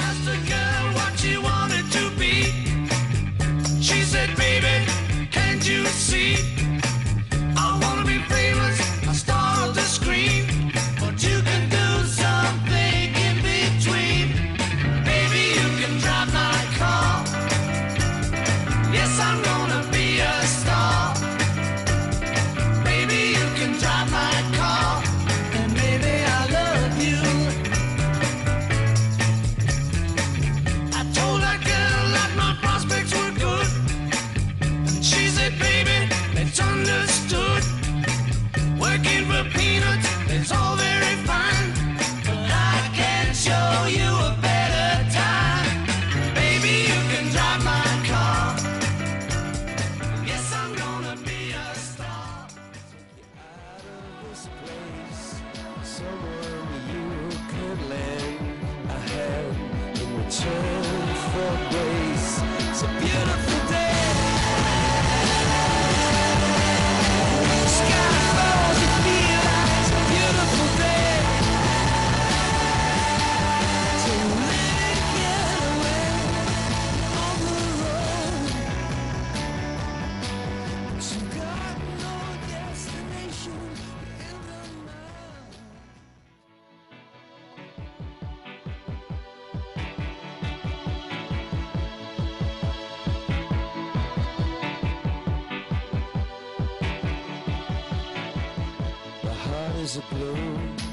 Asked a girl what she wanted to be. She said, baby, can't you see? I want to be famous, a star on the screen. But you can do something in between. Baby, you can drive my car. Yes, I'm going to be a star. Baby, you can drive my car. And baby, I love you. I told that girl that my prospects were good. And she said, baby, it's understood. Working for peanuts, it's all very fine. But I can show you a better time. Baby, you can drive my car. Yes, I'm gonna be a star. Out of this place, somewhere you could lay a hand in return for grace. It's a beautiful day. Is a blow.